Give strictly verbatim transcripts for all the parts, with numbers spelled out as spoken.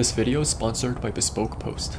This video is sponsored by Bespoke Post.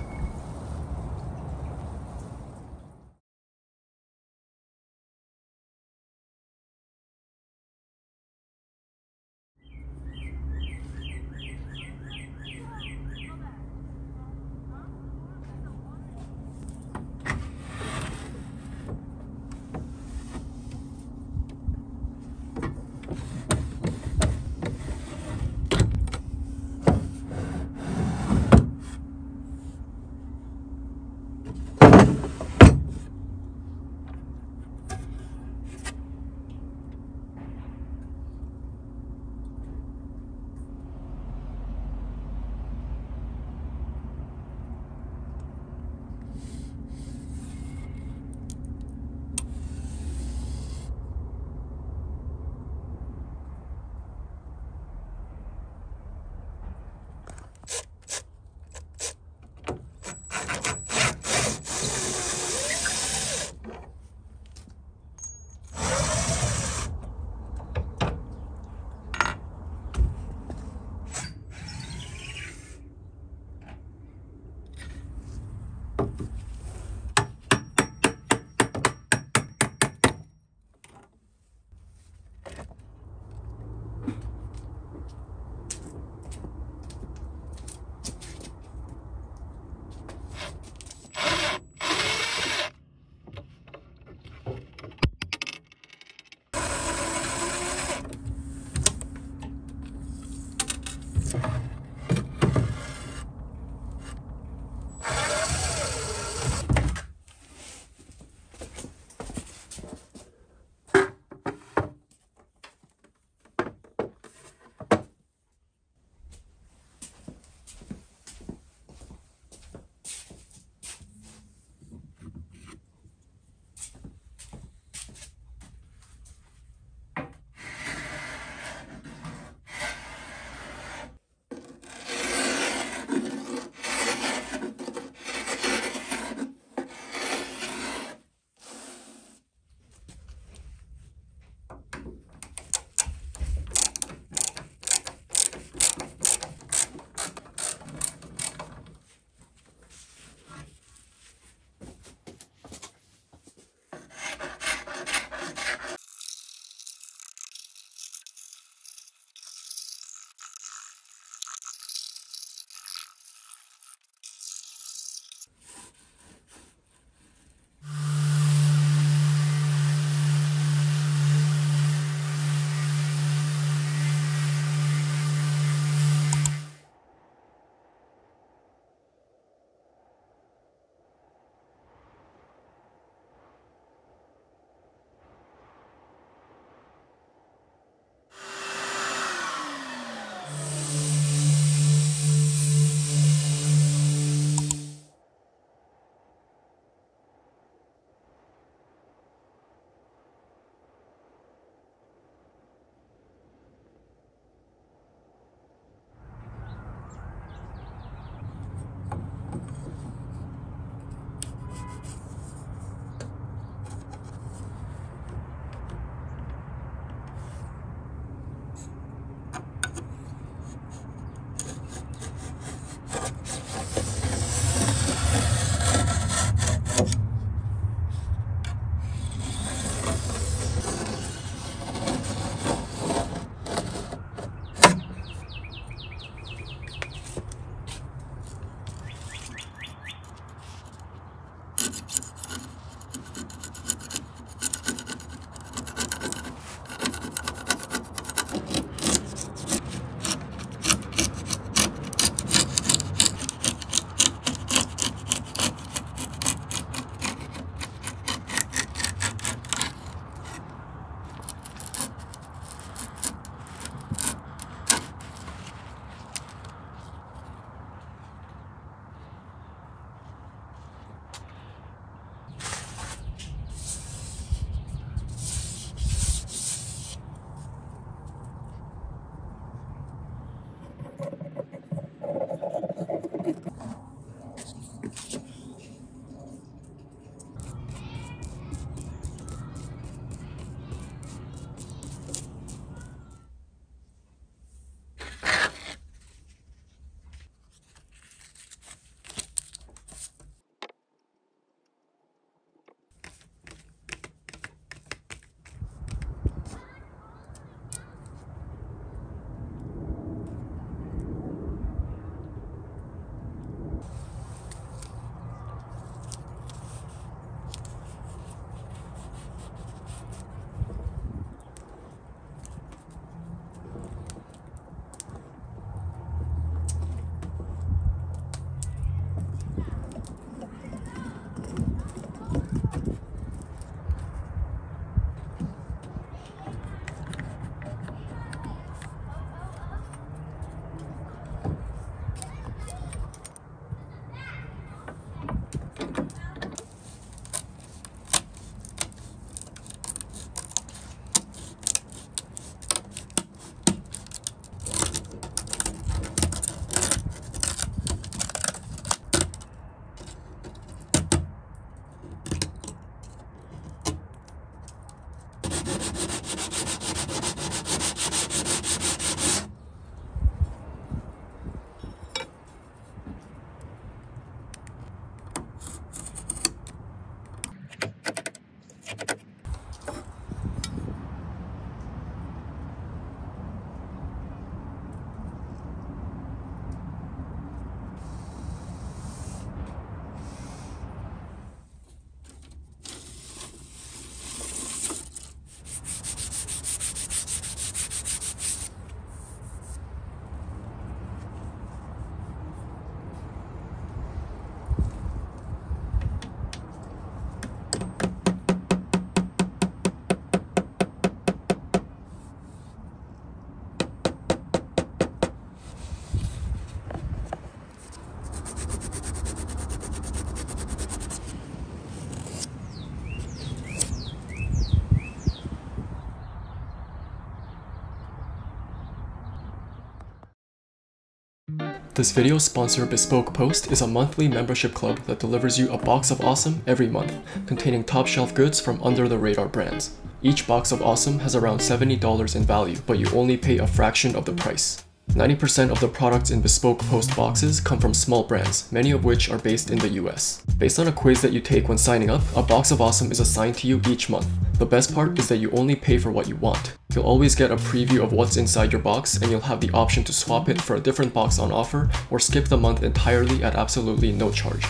This video sponsor, Bespoke Post, is a monthly membership club that delivers you a box of awesome every month, containing top shelf goods from under the radar brands. Each box of awesome has around seventy dollars in value, but you only pay a fraction of the price. ninety percent of the products in Bespoke Post boxes come from small brands, many of which are based in the U S. Based on a quiz that you take when signing up, a box of awesome is assigned to you each month. The best part is that you only pay for what you want. You'll always get a preview of what's inside your box, and you'll have the option to swap it for a different box on offer or skip the month entirely at absolutely no charge.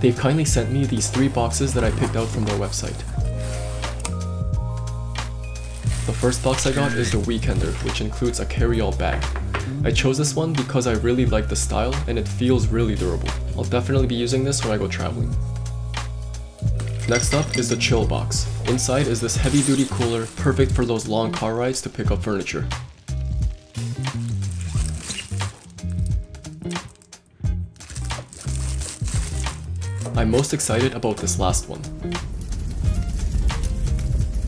They've kindly sent me these three boxes that I picked out from their website. The first box I got is the Weekender, which includes a carry-all bag. I chose this one because I really like the style and it feels really durable. I'll definitely be using this when I go traveling. Next up is the Chill Box. Inside is this heavy-duty cooler, perfect for those long car rides to pick up furniture. I'm most excited about this last one.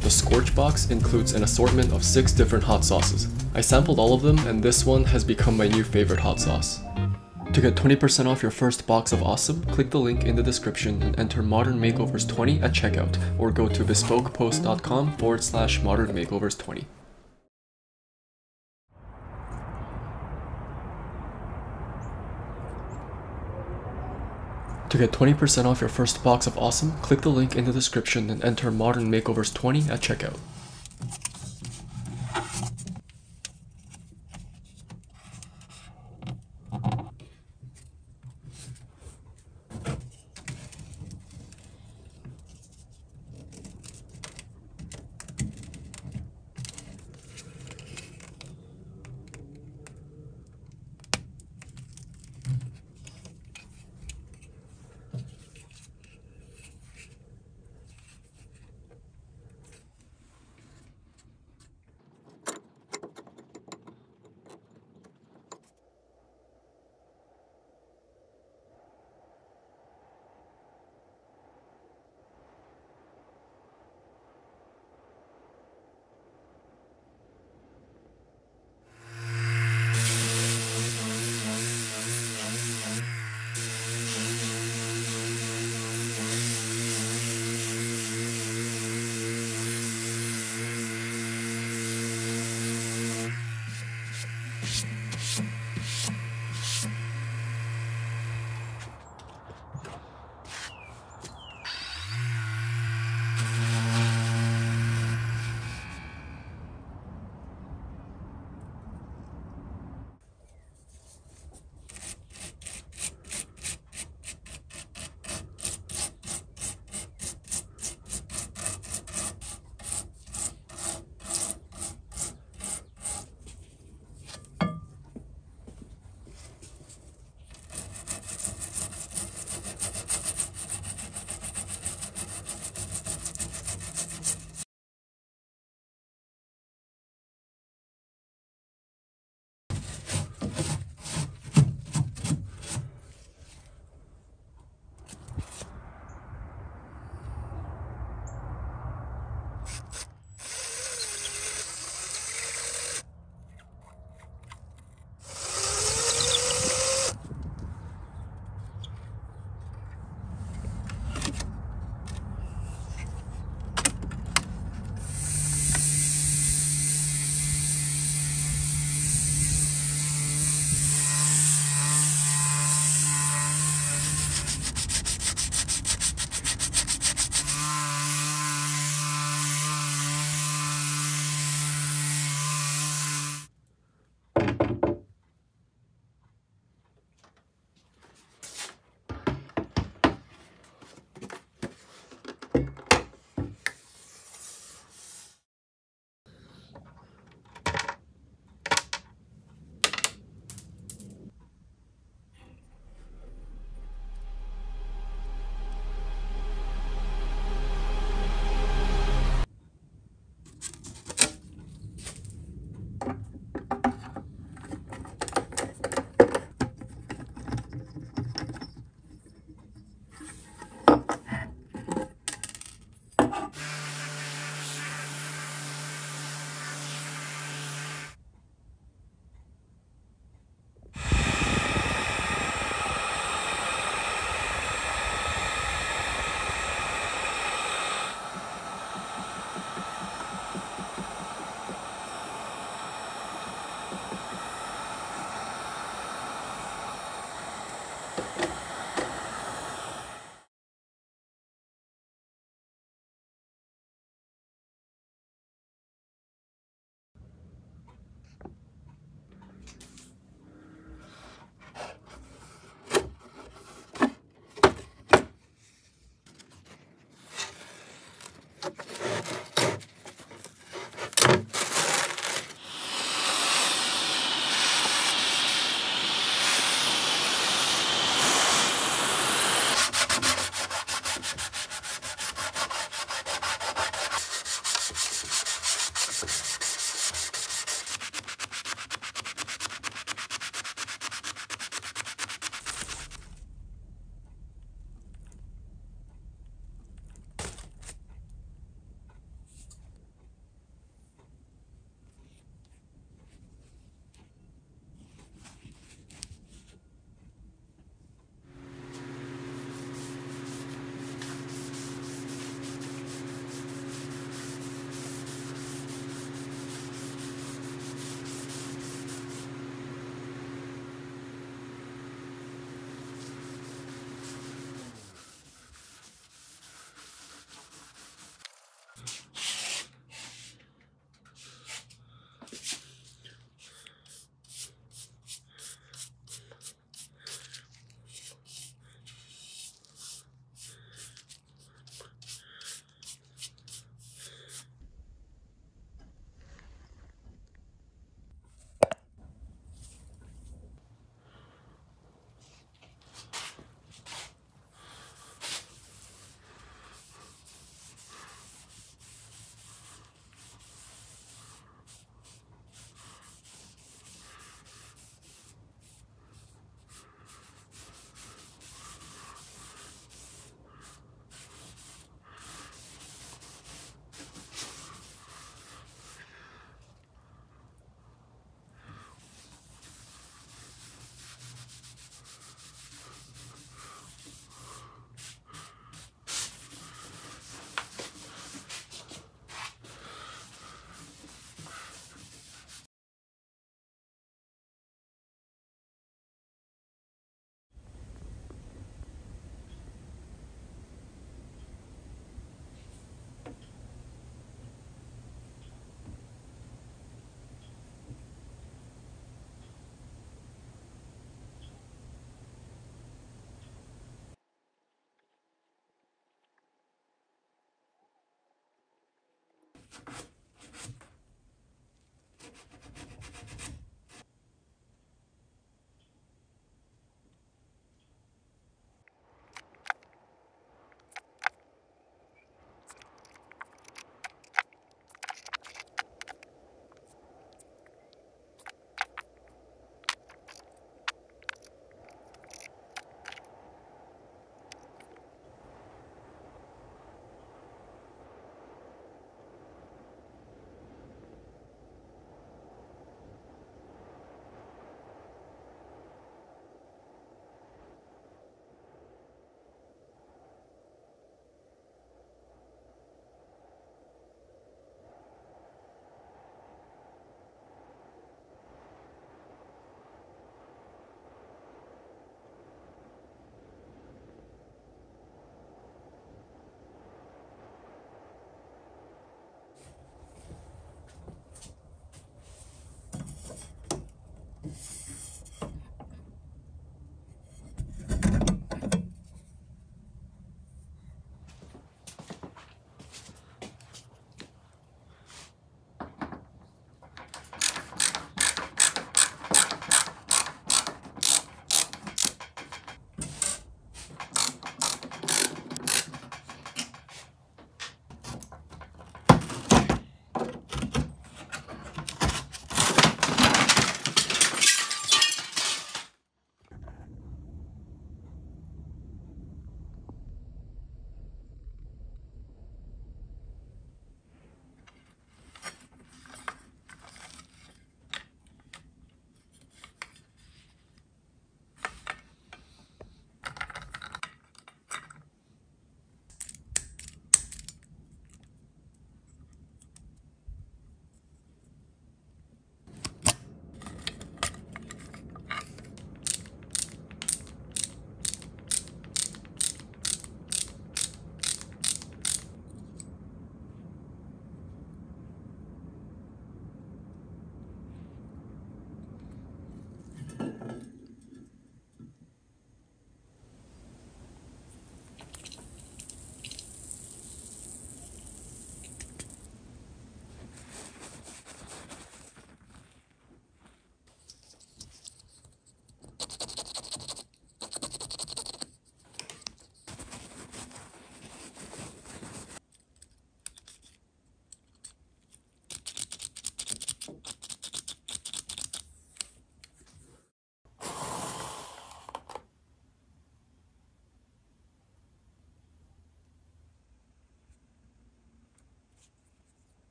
The Scorch Box includes an assortment of six different hot sauces. I sampled all of them, and this one has become my new favorite hot sauce. To get twenty percent off your first box of awesome, click the link in the description and enter Modern Makeovers twenty at checkout, or go to bespokepost.com forward slash Modern Makeovers 20. To get twenty percent off your first box of awesome, click the link in the description and enter Modern Makeovers twenty at checkout.